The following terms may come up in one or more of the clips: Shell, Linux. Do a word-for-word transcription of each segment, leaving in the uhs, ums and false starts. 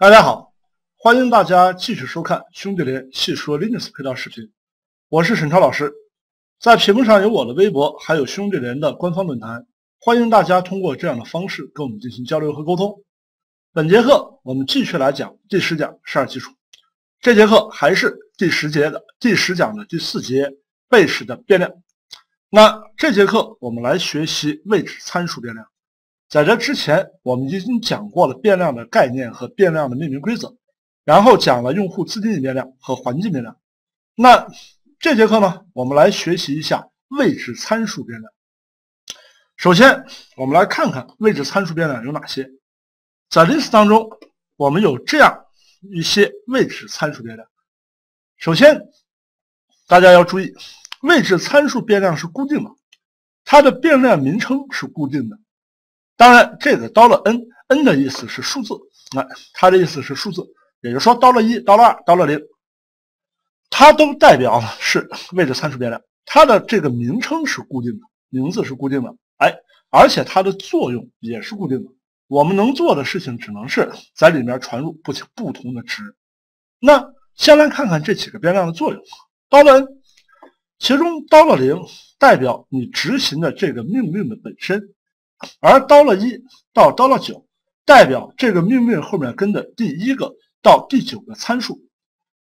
大家好，欢迎大家继续收看兄弟连细说 Linux 配套视频，我是沈超老师。在屏幕上有我的微博，还有兄弟连的官方论坛，欢迎大家通过这样的方式跟我们进行交流和沟通。本节课我们继续来讲第十讲十二基础，这节课还是第十节的第十讲的第四节位置的变量。那这节课我们来学习位置参数变量。在这之前，我们已经讲过了变量的概念和变量的命名规则，然后讲了用户自定义变量和环境变量。那这节课呢，我们来学习一下位置参数变量。首先，我们来看看位置参数变量有哪些。在 Linux 当中，我们有这样一些位置参数变量。首先，大家要注意，位置参数变量是固定的，它的变量名称是固定的。当然，这个 $n n 的意思是数字，哎，它的意思是数字，也就是说 $一 $二 $零 它都代表是位置参数变量，它的这个名称是固定的，名字是固定的，哎，而且它的作用也是固定的。我们能做的事情只能是在里面传入不不同的值。那先来看看这几个变量的作用。$n， 其中 $零 代表你执行的这个命令的本身。而 $一 到 $九 代表这个命令后面跟的第一个到第九个参数，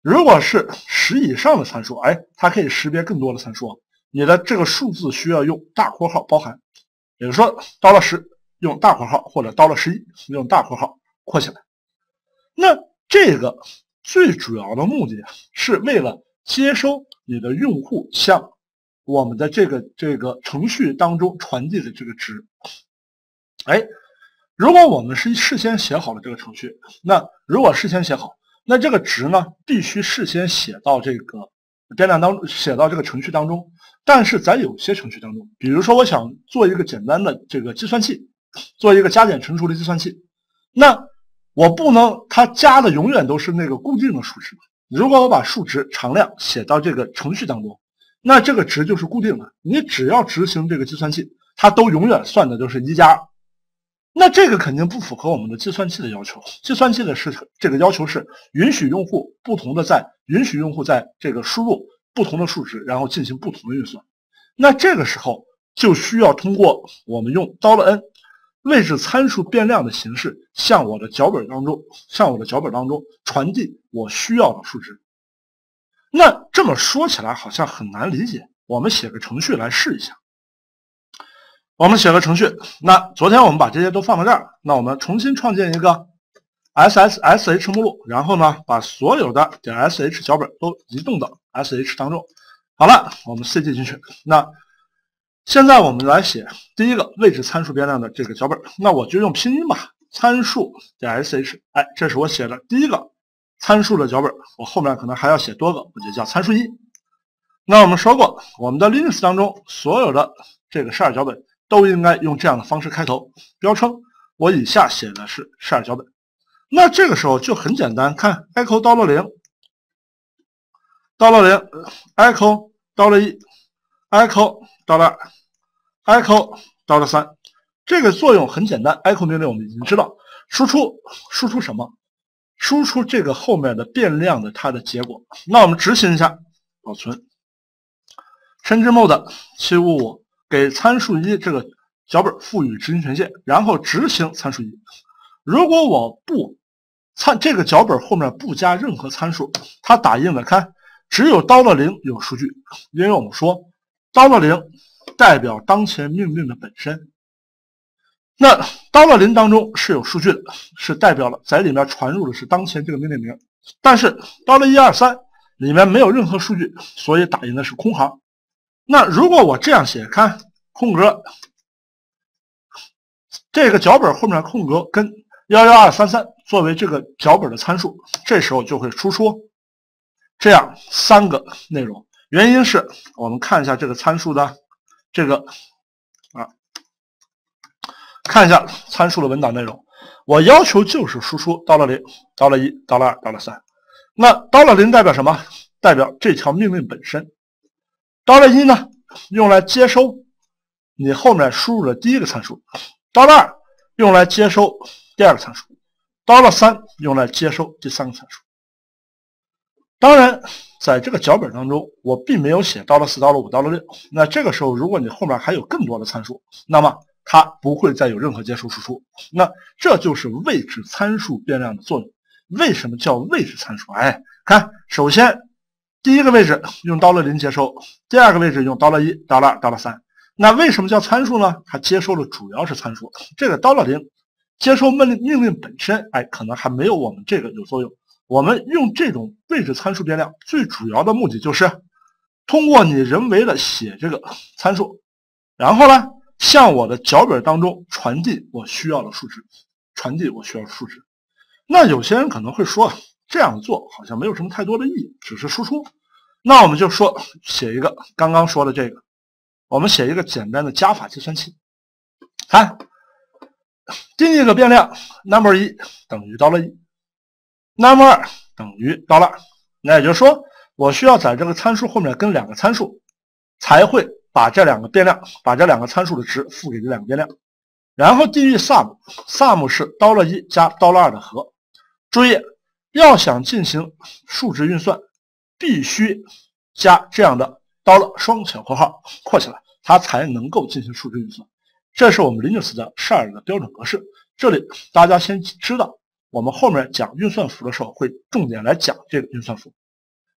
如果是十以上的参数，哎，它可以识别更多的参数啊。你的这个数字需要用大括号包含，比如说 $十 用大括号或者 $十一 用大括号括起来。那这个最主要的目的是为了接收你的用户向我们的这个这个程序当中传递的这个值。哎，如果我们是事先写好了这个程序，那如果事先写好，那这个值呢必须事先写到这个变量当中，写到这个程序当中。但是在有些程序当中，比如说我想做一个简单的这个计算器，做一个加减乘除的计算器，那我不能它加的永远都是那个固定的数值。如果我把数值常量写到这个程序当中，那这个值就是固定的，你只要执行这个计算器，它都永远算的就是一加二。那这个肯定不符合我们的计算器的要求。计算器的是这个要求是允许用户不同的在允许用户在这个输入不同的数值，然后进行不同的运算。那这个时候就需要通过我们用 $n 位置参数变量的形式，向我的脚本当中，向我的脚本当中传递我需要的数值。那这么说起来好像很难理解，我们写个程序来试一下。我们写个程序，那昨天我们把这些都放到这儿，那我们重新创建一个 ssh 目录，然后呢把所有的 .sh 脚本都移动到 sh 当中。好了，我们 cd 进去。那现在我们来写第一个位置参数变量的这个脚本，那我就用拼音吧，参数 .sh， 哎，这是我写的第一个参数的脚本，我后面可能还要写多个，我就叫参数一。那我们说过，我们的 Linux 当中所有的这个十二脚本都应该用这样的方式开头，标称我以下写的是十二脚本。那这个时候就很简单，看 echo $零 $零 echo $一 echo $二 echo $三， 这个作用很简单， echo 命令我们已经知道，输出输出什么，输出这个后面的变量的它的结果。那我们执行一下，保存深圳 mode 七五五，给参数一这个脚本赋予执行权限，然后执行参数一。如果我不参这个脚本后面不加任何参数，它打印的看只有 $零 有数据，因为我们说 $零 代表当前命令的本身。那 $零 当中是有数据的，是代表了在里面传入的是当前这个命令名，但是 $一二三 里面没有任何数据，所以打印的是空行。那如果我这样写，看空格，这个脚本后面空格跟一一二三三作为这个脚本的参数，这时候就会输出这样三个内容。原因是我们看一下这个参数的这个啊，看一下参数的文档内容，我要求就是输出 $零 $一 $二 $三。那 $零 代表什么？代表这条命令本身。$一 呢，用来接收你后面输入的第一个参数，$二 用来接收第二个参数， dollar 三 用来接收第三个参数。当然，在这个脚本当中，我并没有写 dollar 四、dollar 五、dollar 六。那这个时候，如果你后面还有更多的参数，那么它不会再有任何接收输出。那这就是位置参数变量的作用。为什么叫位置参数？哎，看，首先第一个位置用 dollar 零 接收，第二个位置用 dollar 一、dollar 二、dollar 三。那为什么叫参数呢？它接收的主要是参数。这个 dollar 零 接收命令命令本身，哎，可能还没有我们这个有作用。我们用这种位置参数变量，最主要的目的就是通过你人为的写这个参数，然后呢，向我的脚本当中传递我需要的数值，传递我需要的数值。那有些人可能会说，这样做好像没有什么太多的意义，只是输出。那我们就说写一个刚刚说的这个，我们写一个简单的加法计算器。看，第一个变量 number 一 等于 dollar 一。number 二等于 dollar 二， 那也就是说，我需要在这个参数后面跟两个参数，才会把这两个变量，把这两个参数的值赋给这两个变量。然后定义 sum， sum 是 dollar 一 加 dollar 二 的和。注意，要想进行数值运算，必须加这样的 dollar 双小括号括起来，它才能够进行数值运算。这是我们 Linux 的 Shell 的标准格式。这里大家先知道。我们后面讲运算符的时候会重点来讲这个运算符。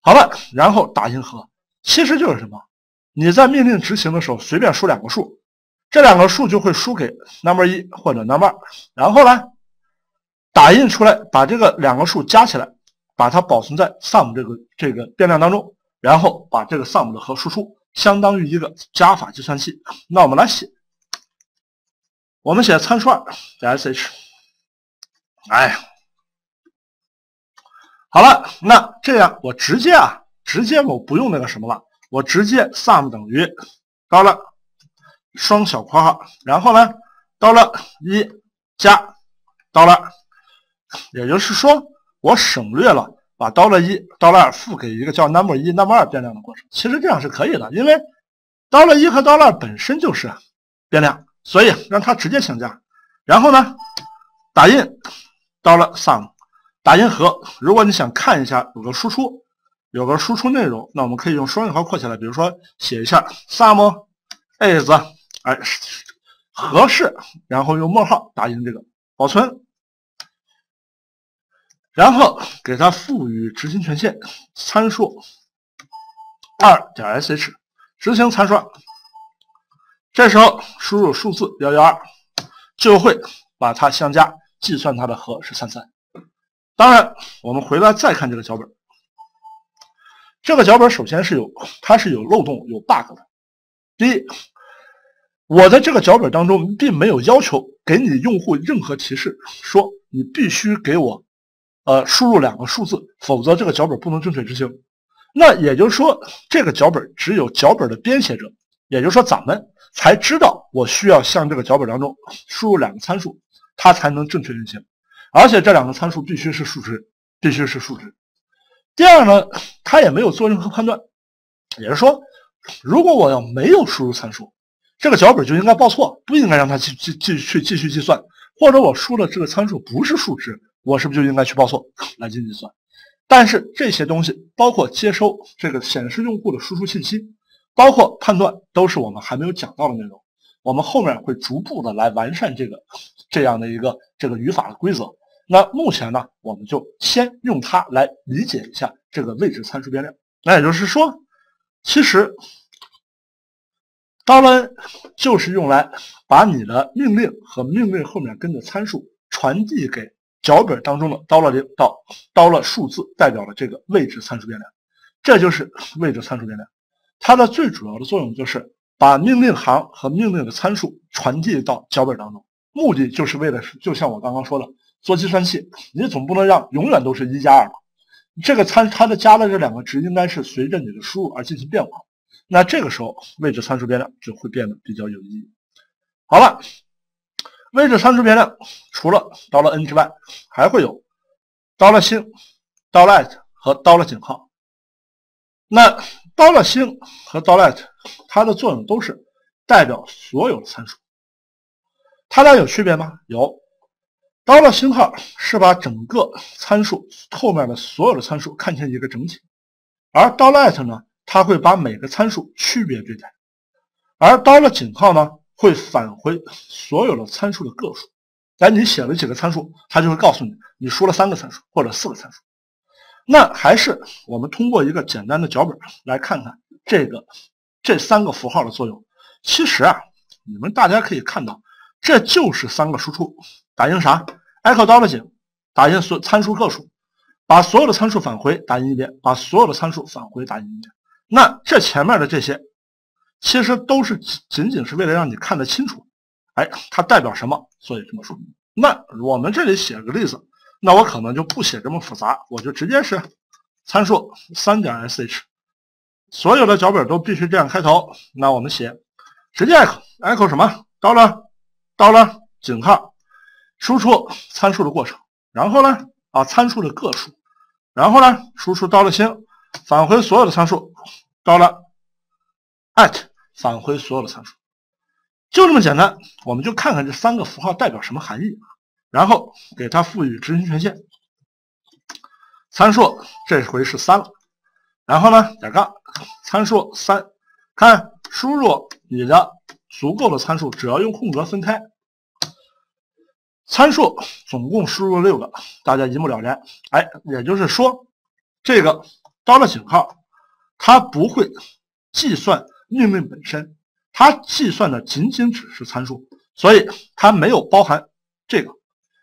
好了，然后打印和，其实就是什么？你在命令执行的时候随便输两个数，这两个数就会输给 number 一 或者 number 二， 然后呢，打印出来，把这个两个数加起来，把它保存在 sum 这个这个变量当中，然后把这个 sum 的和输出，相当于一个加法计算器。那我们来写，我们写参数 二 sh。哎，好了，那这样我直接啊，直接我不用那个什么了，我直接 sum 等于 dollar 双小括号，然后呢 dollar 一 加 dollar， 也就是说我省略了把 dollar 一 dollar 二 赋给一个叫 number 一 number 二 变量的过程。其实这样是可以的，因为 dollar 一 和 dollar 二 本身就是变量，所以让它直接请假。然后呢，打印dollar sum， 打印和，如果你想看一下有个输出，有个输出内容，那我们可以用双引号括起来，比如说写一下 sum is， 哎，和是，然后用冒号打印这个保存，然后给它赋予执行权限，参数 二 sh 执行参数，这时候输入数字一一二就会把它相加。计算它的和是三三。当然，我们回来再看这个脚本。这个脚本首先是有，它是有漏洞、有 bug 的。第一，我在这个脚本当中并没有要求给你用户任何提示，说你必须给我呃输入两个数字，否则这个脚本不能正确执行。那也就是说，这个脚本只有脚本的编写者，也就是说咱们才知道我需要向这个脚本当中输入两个参数。它才能正确运行，而且这两个参数必须是数值，必须是数值。第二呢，它也没有做任何判断，也就是说，如果我要没有输入参数，这个脚本就应该报错，不应该让它继继继续继续计算，或者我输了这个参数不是数值，我是不是就应该去报错来进行计算？但是这些东西，包括接收这个显示用户的输出信息，包括判断，都是我们还没有讲到的内容。我们后面会逐步的来完善这个这样的一个这个语法的规则。那目前呢，我们就先用它来理解一下这个位置参数变量。那也就是说，其实 dollar 就是用来把你的命令和命令后面跟着参数传递给脚本当中的 dollar 零 到 dollar 数字代表的这个位置参数变量。这就是位置参数变量，它的最主要的作用就是把命令行和命令的参数传递到脚本当中，目的就是为了，就像我刚刚说的，做计算器，你总不能让永远都是一加二吧？这个参它的加的这两个值应该是随着你的输入而进行变化。那这个时候，位置参数变量就会变得比较有意义。好了，位置参数变量除了 dollar n 之外，还会有 dollar 星、dollar 和 dollar 井号。那 dollar 星和 dollar 它的作用都是代表所有的参数，它俩有区别吗？有。捞了星号是把整个参数后面的所有的参数看成一个整体，而刀 let 呢，它会把每个参数区别对待，而刀了井号呢，会返回所有的参数的个数。哎，你写了几个参数，它就会告诉你你输了三个参数或者四个参数。那还是我们通过一个简单的脚本来看看这个这三个符号的作用。其实啊，你们大家可以看到，这就是三个输出。 打印啥 ？echo 刀了井，打印所参数个数，把所有的参数返回打印一遍，把所有的参数返回打印一遍。那这前面的这些，其实都是仅仅是为了让你看得清楚，哎，它代表什么，所以这么说。那我们这里写个例子，那我可能就不写这么复杂，我就直接是参数 三点 sh， 所有的脚本都必须这样开头。那我们写直接 echo echo 什么？刀了刀了井号。 输出参数的过程，然后呢，啊，参数的个数，然后呢，输出刀了星，返回所有的参数，刀了 at 返回所有的参数，就这么简单。我们就看看这三个符号代表什么含义，然后给它赋予执行权限。参数这回是三了，然后呢，点杠，参数三，看输入你的足够的参数，只要用空格分开。 参数总共输入六个，大家一目了然。哎，也就是说，这个刀了井号，它不会计算命令本身，它计算的仅仅只是参数，所以它没有包含这个。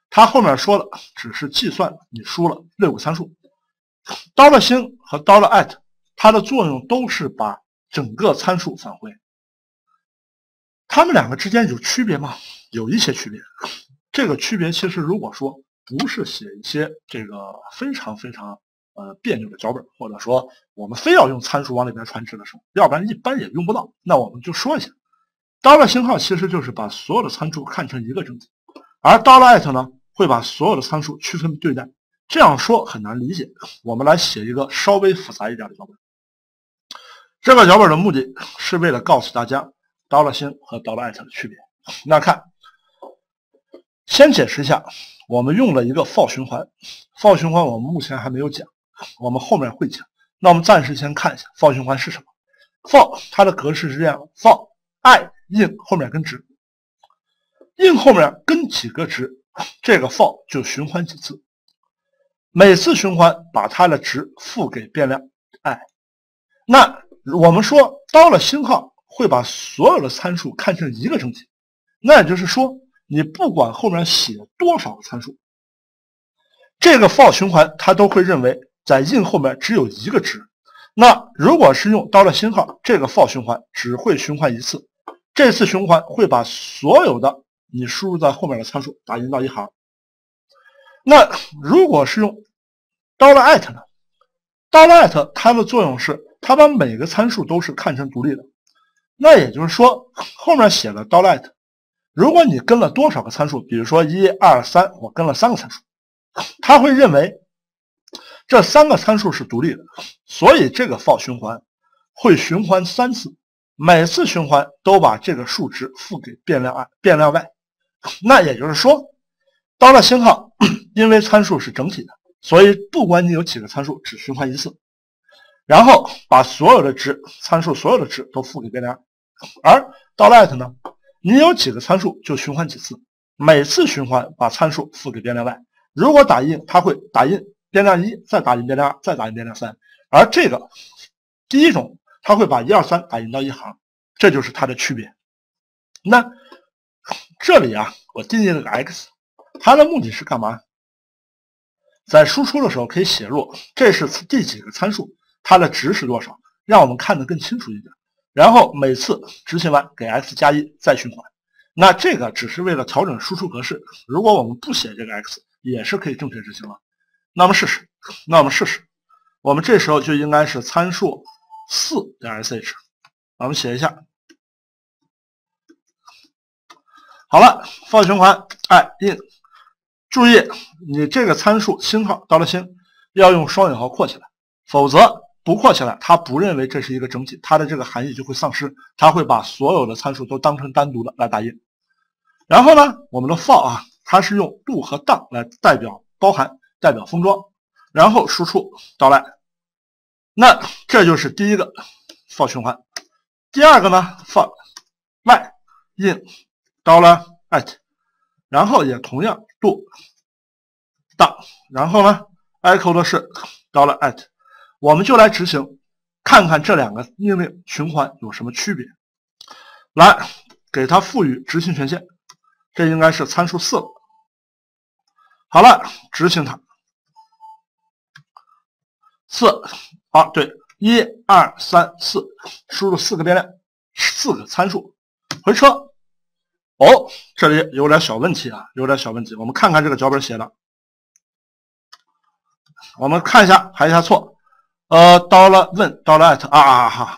它后面说了，只是计算你输了六个参数。刀了星和刀了 at， 它的作用都是把整个参数返回。它们两个之间有区别吗？有一些区别。 这个区别其实，如果说不是写一些这个非常非常呃别扭的脚本，或者说我们非要用参数往里边传值的时候，要不然一般也用不到。那我们就说一下，刀了星号其实就是把所有的参数看成一个整体，而刀了 at 呢会把所有的参数区分对待。这样说很难理解，我们来写一个稍微复杂一点的脚本。这个脚本的目的是为了告诉大家刀了星和刀了 at 的区别。那看。 先解释一下，我们用了一个 for 循环 ，for 循环我们目前还没有讲，我们后面会讲。那我们暂时先看一下 for 循环是什么。for 它的格式是这样 ：for i in 后面跟值 ，in 后面跟几个值，这个 for 就循环几次，每次循环把它的值赋给变量 i。那我们说刀了星号会把所有的参数看成一个整体，那也就是说。 你不管后面写多少个参数，这个 for 循环它都会认为在 in 后面只有一个值。那如果是用刀了星号，这个 for 循环只会循环一次，这次循环会把所有的你输入在后面的参数打印到一行。那如果是用刀了 at 呢？刀了 at 它的作用是它把每个参数都是看成独立的。那也就是说，后面写了刀了 at。 如果你跟了多少个参数，比如说一、二、三，我跟了三个参数，它会认为这三个参数是独立的，所以这个 for 循环会循环三次，每次循环都把这个数值赋给变量 i、变量 y。那也就是说，刀了星号因为参数是整体的，所以不管你有几个参数，只循环一次，然后把所有的值、参数所有的值都赋给变量 i。而刀了 at 呢？ 你有几个参数就循环几次，每次循环把参数赋给变量 y。如果打印，它会打印变量一，再打印变量二，再打印变量三。而这个第一种，它会把一、二、三打印到一行，这就是它的区别。那这里啊，我定义了个 x， 它的目的是干嘛？在输出的时候可以写入这是第几个参数，它的值是多少，让我们看得更清楚一点。 然后每次执行完给 x 加一再循环，那这个只是为了调整输出格式。如果我们不写这个 x， 也是可以正确执行了。那我们试试，那我们试试，我们这时候就应该是参数 四点 sh， 我们写一下。好了 ，for 循环 i in， 注意你这个参数星号到了星要用双引号括起来，否则。 不括起来，它不认为这是一个整体，它的这个含义就会丧失，它会把所有的参数都当成单独的来打印。然后呢，我们的 for 啊，它是用度和档来代表包含、代表封装，然后输出到来。那这就是第一个 for 循环。第二个呢 ，for y in dollar at， 然后也同样度档，然后呢 echo 的是 dollar at， 我们就来执行，看看这两个命令循环有什么区别。来，给它赋予执行权限，这应该是参数四了。好了，执行它。四，啊，对，一二三四，输入四个变量，四个参数，回车。哦，这里有点小问题啊，有点小问题。我们看看这个脚本写的，我们看一下排一下错。呃，到了问，到了 at 啊啊哈。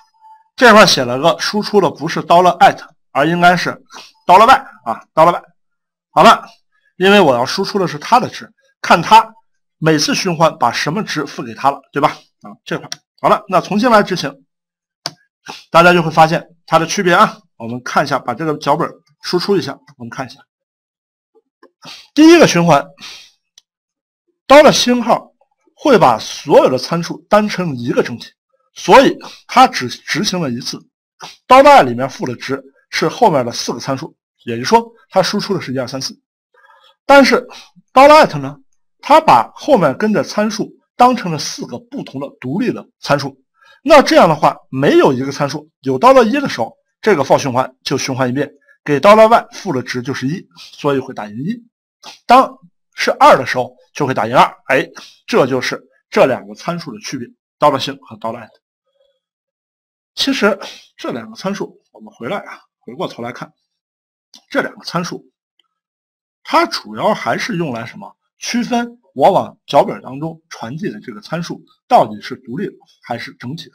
这块写了个输出的不是 dollar at， 而应该是 dollar y 啊 dollar y。好了，因为我要输出的是它的值，看它每次循环把什么值付给它了，对吧？啊，这块好了，那重新来执行，大家就会发现它的区别啊。我们看一下，把这个脚本输出一下，我们看一下第一个循环 dollar 星号会把所有的参数单成一个整体。所以它只执行了一次 ，dollar 里面赋的值是后面的四个参数，也就是说它输出的是一 二 三 四。但是 dollar at 呢，它把后面跟着参数当成了四个不同的独立的参数。那这样的话，没有一个参数有 dollar 一的时候，这个 for 循环就循环一遍，给 dollar y 赋的值就是一，所以会打印一。当是二的时候，就会打印二。哎，这就是这两个参数的区别 ，dollar 星和 dollar at。其实这两个参数，我们回来啊，回过头来看，这两个参数，它主要还是用来什么？区分我往脚本当中传递的这个参数到底是独立的还是整体的。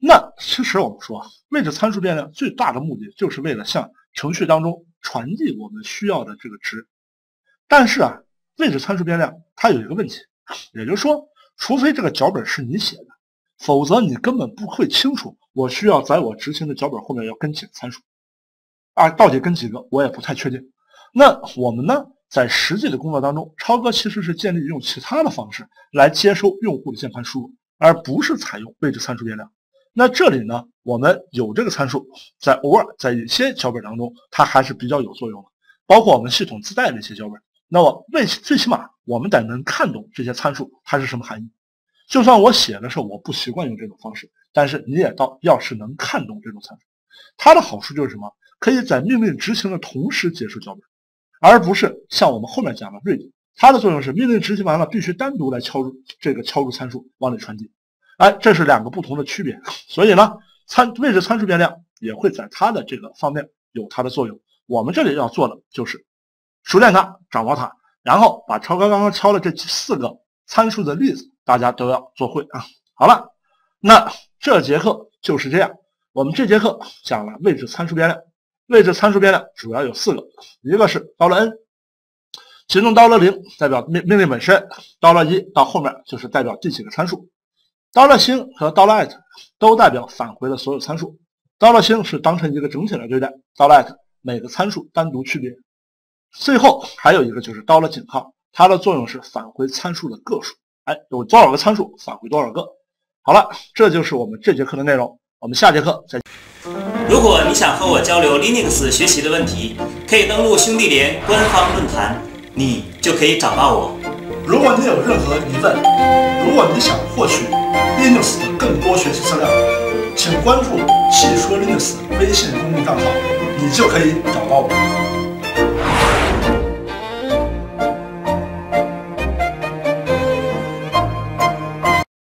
那其实我们说，位置参数变量最大的目的就是为了向程序当中传递我们需要的这个值。但是啊，位置参数变量它有一个问题，也就是说，除非这个脚本是你写的，否则你根本不会清楚我需要在我执行的脚本后面要跟几个参数啊，到底跟几个我也不太确定。那我们呢，在实际的工作当中，超哥其实是建议用其他的方式来接收用户的键盘输入，而不是采用位置参数变量。那这里呢，我们有这个参数，在偶尔在一些脚本当中它还是比较有作用的，包括我们系统自带的一些脚本。那我最起码我们得能看懂这些参数它是什么含义。就算我写的时候我不习惯用这种方式，但是你也到要是能看懂这种参数，它的好处就是什么？可以在命令执行的同时结束脚本，而不是像我们后面讲的 read， 它的作用是命令执行完了必须单独来敲入这个敲入参数往里传递。哎，这是两个不同的区别。所以呢，参位置参数变量也会在它的这个方面有它的作用。我们这里要做的就是熟练它，掌握它，然后把超哥刚刚敲的这四个参数的例子，大家都要做会啊！好了，那这节课就是这样。我们这节课讲了位置参数变量，位置参数变量主要有四个，一个是 $n， 其中 $零 代表命命令本身 ，$一 到后面就是代表第几个参数 ，$ 星和 $at 都代表返回的所有参数 ，$ 星是当成一个整体来对待 ，$at 每个参数单独区别。最后还有一个就是 $井号，它的作用是返回参数的个数。哎，有多少个参数返回多少个？好了，这就是我们这节课的内容。我们下节课再见。如果你想和我交流 Linux 学习的问题，可以登录兄弟连官方论坛，你就可以找到我。如果你有任何疑问，如果你想获取 Linux 的更多学习资料，请关注“细说 Linux” 微信公众账号，你就可以找到我。